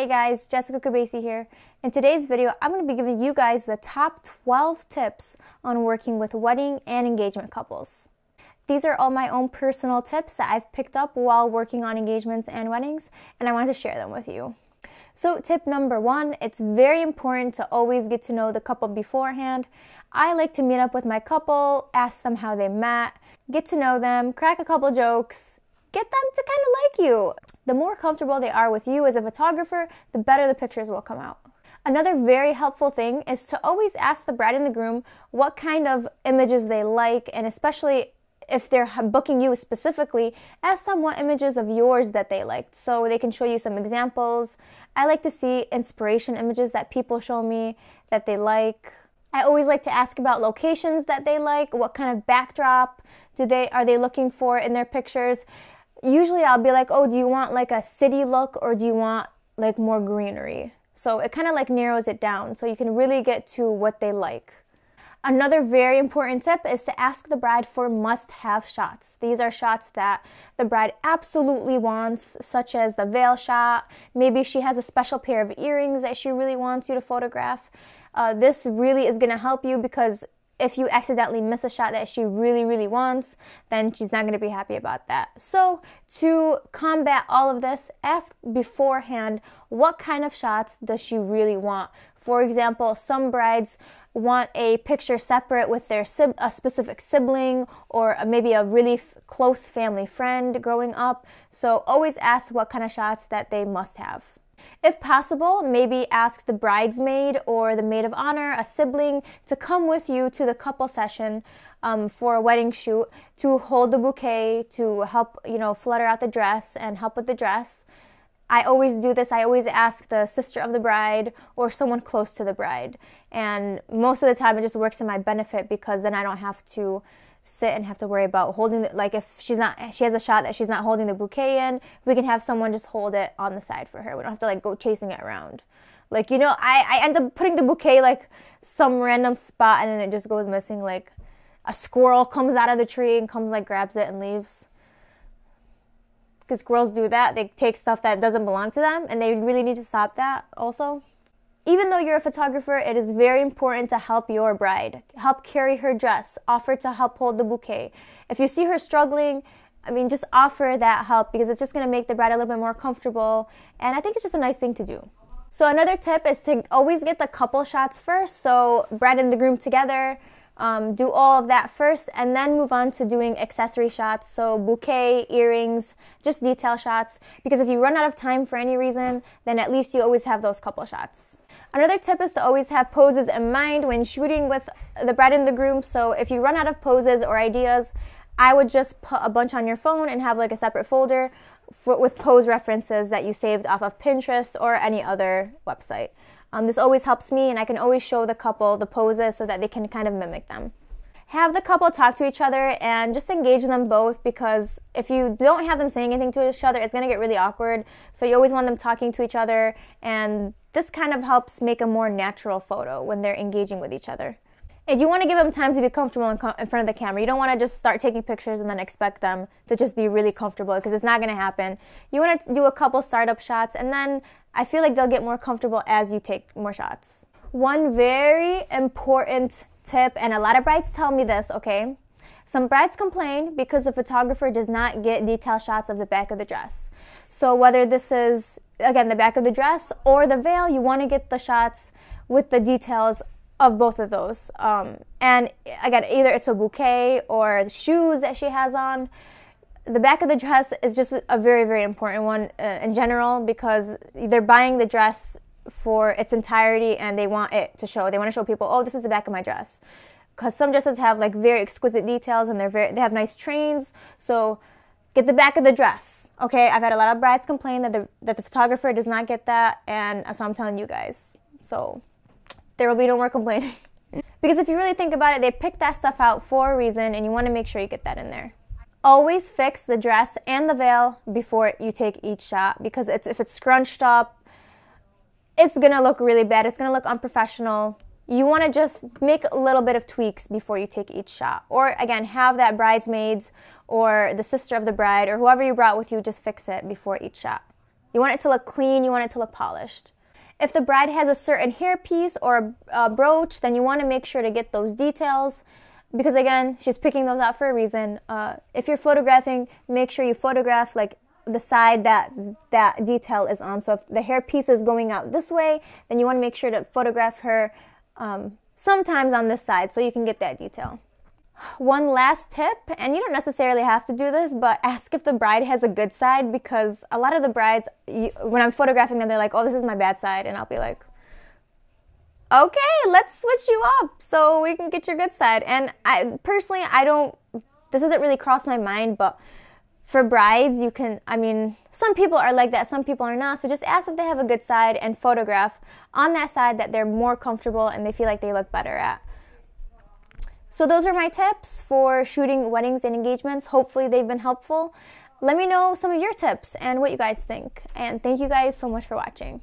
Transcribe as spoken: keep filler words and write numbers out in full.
Hey guys, Jessica Kobeissi here. In today's video, I'm going to be giving you guys the top twelve tips on working with wedding and engagement couples. These are all my own personal tips that I've picked up while working on engagements and weddings, and I wanted to share them with you. So tip number one, it's very important to always get to know the couple beforehand. I like to meet up with my couple, ask them how they met, get to know them, crack a couple jokes, get them to kind of like you. The more comfortable they are with you as a photographer, the better the pictures will come out. Another very helpful thing is to always ask the bride and the groom what kind of images they like, and especially if they're booking you specifically, ask them what images of yours that they liked so they can show you some examples. I like to see inspiration images that people show me that they like. I always like to ask about locations that they like, what kind of backdrop do they are they looking for in their pictures. Usually I'll be like, oh, do you want like a city look or do you want like more greenery? So it kind of like narrows it down so you can really get to what they like. Another very important tip is to ask the bride for must-have shots. These are shots that the bride absolutely wants, such as the veil shot. Maybe she has a special pair of earrings that she really wants you to photograph. Uh, this really is going to help you because if you accidentally miss a shot that she really, really wants, then she's not going to be happy about that. So to combat all of this, ask beforehand what kind of shots does she really want. For example, some brides want a picture separate with their sib a specific sibling or maybe a really f close family friend growing up. So always ask what kind of shots that they must have. If possible, maybe ask the bridesmaid or the maid of honor, a sibling, to come with you to the couple session um, for a wedding shoot, to hold the bouquet, to help, you know, flutter out the dress and help with the dress. I always do this. I always ask the sister of the bride or someone close to the bride. And most of the time it just works in my benefit because then I don't have to sit and have to worry about holding the, like if she's not she has a shot that she's not holding the bouquet in, we can have someone just hold it on the side for her. We don't have to like go chasing it around. Like, you know, I, I end up putting the bouquet like some random spot and then it just goes missing. Like a squirrel comes out of the tree and comes like grabs it and leaves. Because squirrels do that. They take stuff that doesn't belong to them and they really need to stop that also. Even though you're a photographer, it is very important to help your bride, help carry her dress, offer to help hold the bouquet. If you see her struggling, I mean, just offer that help because it's just going to make the bride a little bit more comfortable. And I think it's just a nice thing to do. So another tip is to always get the couple shots first. So bride and the groom together, um, do all of that first and then move on to doing accessory shots. So bouquet, earrings, just detail shots. Because if you run out of time for any reason, then at least you always have those couple shots. Another tip is to always have poses in mind when shooting with the bride and the groom. So if you run out of poses or ideas, I would just put a bunch on your phone and have like a separate folder for, with pose references that you saved off of Pinterest or any other website. Um, this always helps me and I can always show the couple the poses so that they can kind of mimic them. Have the couple talk to each other and just engage them both, because if you don't have them saying anything to each other, it's going to get really awkward. So you always want them talking to each other, and this kind of helps make a more natural photo when they're engaging with each other. And you want to give them time to be comfortable in, co in front of the camera. You don't want to just start taking pictures and then expect them to just be really comfortable, because it's not going to happen. You want to do a couple startup shots and then I feel like they'll get more comfortable as you take more shots. One very important tip, and a lot of brides tell me this, okay? Some brides complain because the photographer does not get detail shots of the back of the dress. So whether this is, again, the back of the dress or the veil, you want to get the shots with the details of both of those. Um, and again, either it's a bouquet or the shoes that she has on. The back of the dress is just a very, very important one uh, in general, because they're buying the dress for its entirety and they want it to show. They want to show people, oh, this is the back of my dress. Because some dresses have like very exquisite details and they're very, they have nice trains. So get the back of the dress, okay? I've had a lot of brides complain that the, that the photographer does not get that, and so I'm telling you guys. So there will be no more complaining. Because if you really think about it, they pick that stuff out for a reason and you want to make sure you get that in there. Always fix the dress and the veil before you take each shot, because it's, if it's scrunched up, it's going to look really bad. It's going to look unprofessional. You want to just make a little bit of tweaks before you take each shot. Or again, have that bridesmaids or the sister of the bride or whoever you brought with you just fix it before each shot. You want it to look clean, you want it to look polished. If the bride has a certain hairpiece or a, a brooch, then you want to make sure to get those details because, again, she's picking those out for a reason. Uh, if you're photographing, make sure you photograph like the side that that detail is on. So if the hairpiece is going out this way, then you want to make sure to photograph her um, sometimes on this side so you can get that detail. One last tip, and you don't necessarily have to do this, but ask if the bride has a good side, because a lot of the brides, you, when I'm photographing them, they're like, oh, this is my bad side, and I'll be like, okay, let's switch you up so we can get your good side. And I personally, I don't, this doesn't really cross my mind, but for brides, you can, I mean, some people are like that, some people are not, so just ask if they have a good side and photograph on that side that they're more comfortable and they feel like they look better at. So those are my tips for shooting weddings and engagements. Hopefully they've been helpful. Let me know some of your tips and what you guys think. And thank you guys so much for watching.